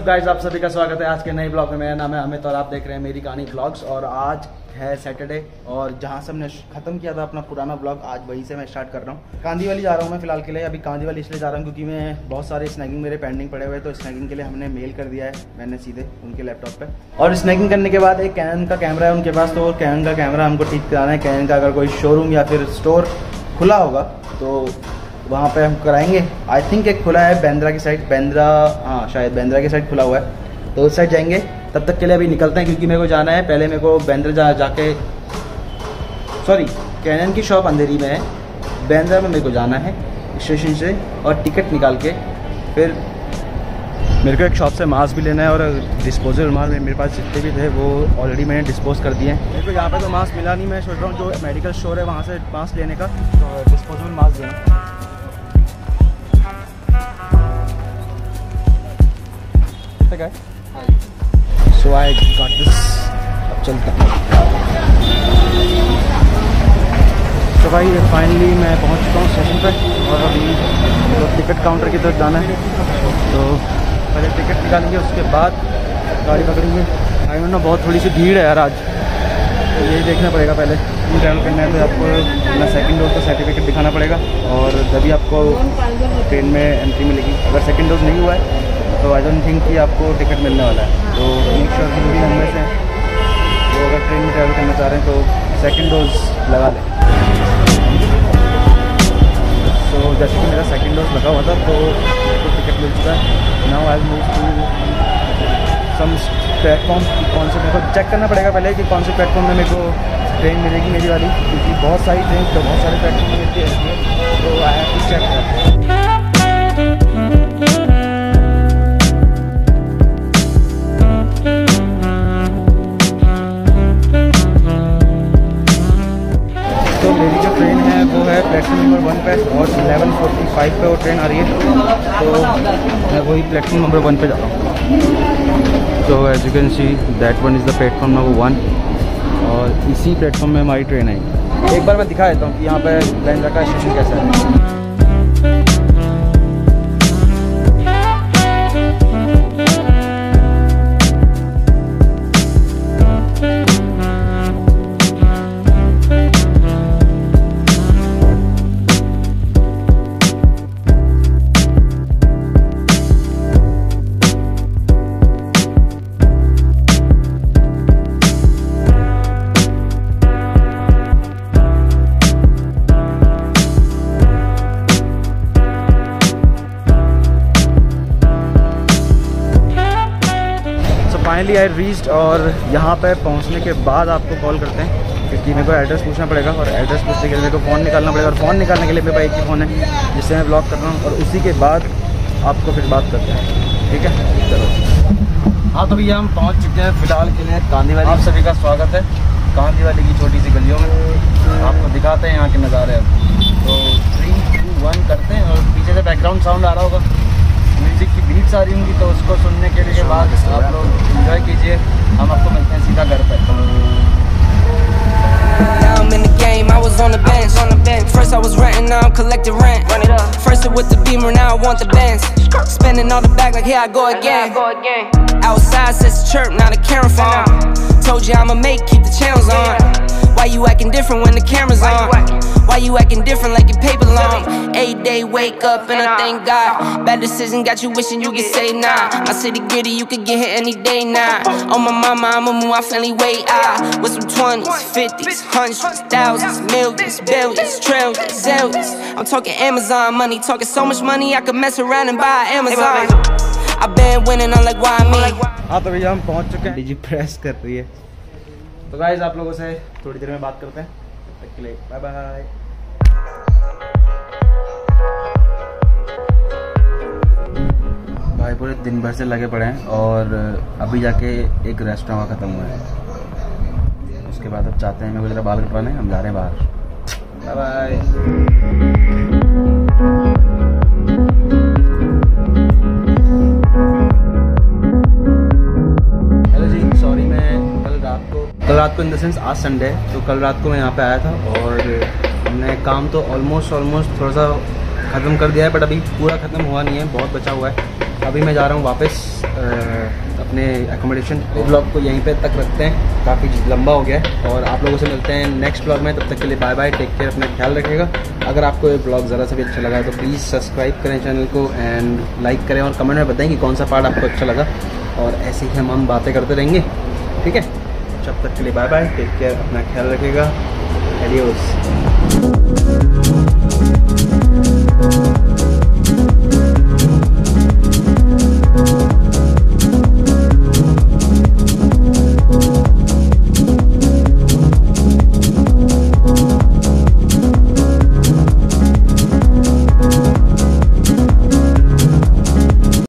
WhatsApp guys, आप सभी का स्वागत है आज के नए ब्लॉग में। मेरा नाम है अमित और आप देख रहे हैं मेरी कानी ब्लॉग्स। और आज है सैटरडे और जहां से हमने खत्म किया था अपना पुराना ब्लॉग, आज वहीं से मैं स्टार्ट कर रहा हूं। कांदीवाली जा रहा हूं मैं फिलहाल के लिए। अभी कांदीवाली इसलिए जा रहा हूं क्योंकि मैं बहुत सारे स्नैकिंग मेरे पेंडिंग पड़े हुए हैं, तो स्नैकिंग के लिए हमने मेल कर दिया है मैंने सीधे उनके लैपटॉप पर। और स्नैकिंग करने के बाद एक कैनन का कैमरा है उनके पास, तो कैनन का कैमरा हमको ठीक कराना है। कैनन का अगर कोई शोरूम या फिर स्टोर खुला होगा तो वहाँ पे हम कराएंगे। आई थिंक एक खुला है बांद्रा की साइड, बांद्रा, हाँ शायद बांद्रा की साइड खुला हुआ है, तो उस साइड जाएंगे। तब तक के लिए अभी निकलते हैं क्योंकि मेरे को जाना है। पहले मेरे को बांद्रा जाके सॉरी कैनन की शॉप अंधेरी में है, बांद्रा में मेरे को जाना है स्टेशन से, और टिकट निकाल के फिर मेरे को एक शॉप से मास्क भी लेना है। और डिस्पोजल रुमाल मेरे पास जितने भी थे वो ऑलरेडी मैंने डिस्पोज कर दिए हैं। मेरे को यहाँ पर तो मास्क मिला नहीं, मैं सोच रहा हूँ जो मेडिकल स्टोर है वहाँ से मास्क लेने का, डिस्पोजल मास्क लेना। So I got this. अब चलता हूँ। तो भाई फाइनली मैं पहुँच चुका हूँ स्टेशन पे और अभी तो टिकट काउंटर की तरफ जाना है, तो पहले टिकट निकालेंगे उसके बाद गाड़ी पकड़ेंगे। आई डोंट नो, बहुत थोड़ी सी भीड़ है यार आज, तो यही देखना पड़ेगा। पहले ट्रैवल करना है तो आपको अपना सेकंड डोज का सर्टिफिकेट दिखाना पड़ेगा और तभी आपको ट्रेन में एंट्री मिलेगी। अगर सेकंड डोज नहीं हुआ है तो आई डोंट थिंक कि आपको टिकट मिलने वाला है, तो मेक श्योर कि मुंबई से तो अगर ट्रेन में ट्रैवल करना चाह रहे हैं तो सेकंड डोज लगा लें। तो जैसे कि मेरा सेकंड डोज लगा हुआ था तो मेरे टिकट मिल चुका है। Now I move to some platform, कौन से मेरे को चेक करना पड़ेगा पहले कि कौन से प्लेटफॉर्म में मेरे को ट्रेन मिलेगी मेरी वाली, क्योंकि बहुत सारी ट्रेन तो बहुत सारे प्लेटफॉर्म में मिलती है, तो I have to check. Platform number 1 पे और 11:45 पे वो ट्रेन आ रही है, तो मैं वही प्लेटफॉर्म नंबर 1 पे जा रहा हूँ। तो as you can see that one is the platform number 1 और इसी प्लेटफॉर्म में हमारी ट्रेन आई। एक बार मैं दिखा देता हूँ कि यहाँ पे बांद्रा का स्टेशन कैसा है। फाइनली आई रीच्ड और यहाँ पे पहुँचने के बाद आपको कॉल करते हैं क्योंकि मेरे को एड्रेस पूछना पड़ेगा और एड्रेस पूछने के लिए मेरे को फ़ोन निकालना पड़ेगा और फ़ोन निकालने के लिए मेरे पास एक ही फ़ोन है जिससे मैं ब्लॉग कर रहा हूँ, और उसी के बाद आपको फिर बात करते हैं, ठीक है। चलो हाँ, तो भैया हम पहुँच चुके हैं फिलहाल के लिए कांदीवाली। आप सभी का स्वागत है कांदीवाली की छोटी सी गलियों में। आपको दिखाते हैं यहाँ के नज़ारे। तो 3-2-1 करते हैं, और पीछे से बैकग्राउंड साउंड आ रहा होगा, म्यूज़िक की बीट्स आ रही होंगी, तो उसको सुनने के लिए बाद आप लोग एंजॉय कीजिए। हम आपको मिलते हैं सीधा घर पर। Why you acting different when the camera's on? Why you acting different like your paper long? 8 day wake up and I thank God. Bad decision got you wishing you could say nah. My city gritty, you could get here any day now. Nah. On my mama, I'ma move my family way out. With some 20s, 50s, 100s, 1000s, millions, billions, trillions, zillions. I'm talking Amazon money, talking so much money I could mess around and buy Amazon. I've been winning, I'm like why me? हाँ तो भैया हम पहुँच चुके हैं। DG press कर रही है। तो गाइस आप लोगों से थोड़ी देर में बात करते हैं, तब तक के लिए बाय बाय। भाई पूरे दिन भर से लगे पड़े हैं और अभी जाके एक रेस्टोरेंट का ख़त्म हुआ है, उसके बाद अब चाहते हैं मेरे को ज़रा बाल कटवाने, हम जा रहे हैं बाहर। Bye bye. कल रात को, इन द सेंस आज संडे है, तो कल रात को मैं यहाँ पे आया था और हमने काम तो ऑलमोस्ट थोड़ा सा ख़त्म कर दिया है, बट अभी पूरा ख़त्म हुआ नहीं है, बहुत बचा हुआ है। अभी मैं जा रहा हूँ वापस अपने एकोमोडेशन। ब्लॉग को यहीं पे तक रखते हैं, काफ़ी लंबा हो गया है और आप लोगों से मिलते हैं नेक्स्ट ब्लॉग में। तब तक के लिए बाय बाय, टेक केयर, अपना ख्याल रखिएगा। अगर आपको ये ब्लॉग ज़रा सा भी अच्छा लगा तो प्लीज़ सब्सक्राइब करें चैनल को एंड लाइक करें और कमेंट में बताएं कि कौन सा पार्ट आपको अच्छा लगा। और ऐसे ही हम बातें करते रहेंगे, ठीक है। तब तक के लिए बाय बाय, टेक केयर, अपना ख्याल रखिएगा। एडियोस।